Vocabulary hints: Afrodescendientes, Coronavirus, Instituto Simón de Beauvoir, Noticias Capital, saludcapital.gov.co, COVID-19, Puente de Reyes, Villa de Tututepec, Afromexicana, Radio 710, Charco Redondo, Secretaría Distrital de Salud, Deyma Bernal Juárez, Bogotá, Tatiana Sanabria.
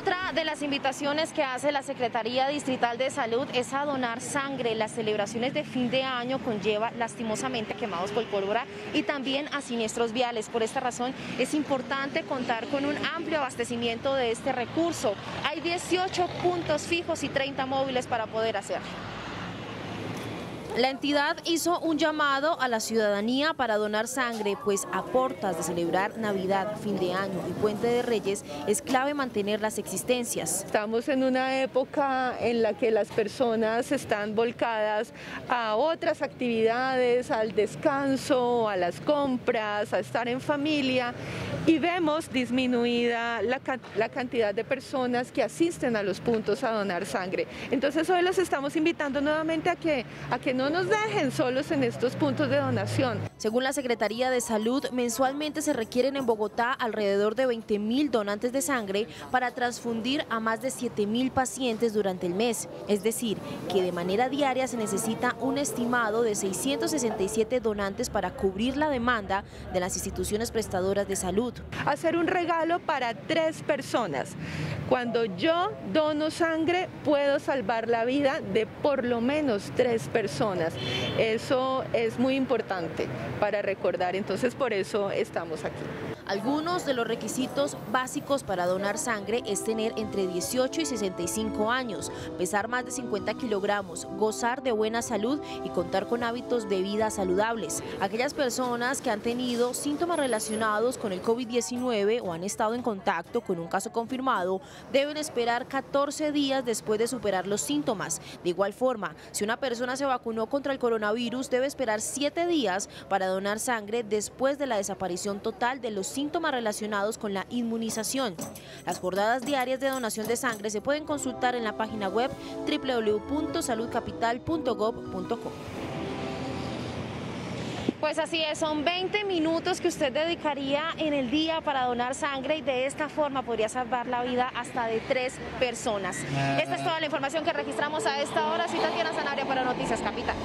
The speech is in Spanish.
Otra de las invitaciones que hace la Secretaría Distrital de Salud es a donar sangre. Las celebraciones de fin de año conlleva lastimosamente quemados por pólvora y también a siniestros viales. Por esta razón es importante contar con un amplio abastecimiento de este recurso. Hay 18 puntos fijos y 30 móviles para poder hacerlo. La entidad hizo un llamado a la ciudadanía para donar sangre, pues a portas de celebrar Navidad, fin de año y Puente de Reyes es clave mantener las existencias. Estamos en una época en la que las personas están volcadas a otras actividades, al descanso, a las compras, a estar en familia, y vemos disminuida la cantidad de personas que asisten a los puntos a donar sangre. Entonces hoy los estamos invitando nuevamente a que no nos dejen solos en estos puntos de donación. Según la Secretaría de Salud, mensualmente se requieren en Bogotá alrededor de 20.000 donantes de sangre para transfundir a más de 7.000 pacientes durante el mes. Es decir, que de manera diaria se necesita un estimado de 667 donantes para cubrir la demanda de las instituciones prestadoras de salud. Hacer un regalo para 3 personas. Cuando yo dono sangre, puedo salvar la vida de por lo menos 3 personas. Eso es muy importante para recordar, entonces por eso estamos aquí. Algunos de los requisitos básicos para donar sangre es tener entre 18 y 65 años, pesar más de 50 kilogramos, gozar de buena salud y contar con hábitos de vida saludables. Aquellas personas que han tenido síntomas relacionados con el COVID-19 o han estado en contacto con un caso confirmado deben esperar 14 días después de superar los síntomas. De igual forma, si una persona se vacunó contra el coronavirus debe esperar 7 días para donar sangre después de la desaparición total de los síntomas relacionados con la inmunización. Las jornadas diarias de donación de sangre se pueden consultar en la página web www.saludcapital.gov.co. Pues así es, son 20 minutos que usted dedicaría en el día para donar sangre y de esta forma podría salvar la vida hasta de 3 personas. Esta es toda la información que registramos a esta hora. Soy Tatiana Sanabria para Noticias Capital.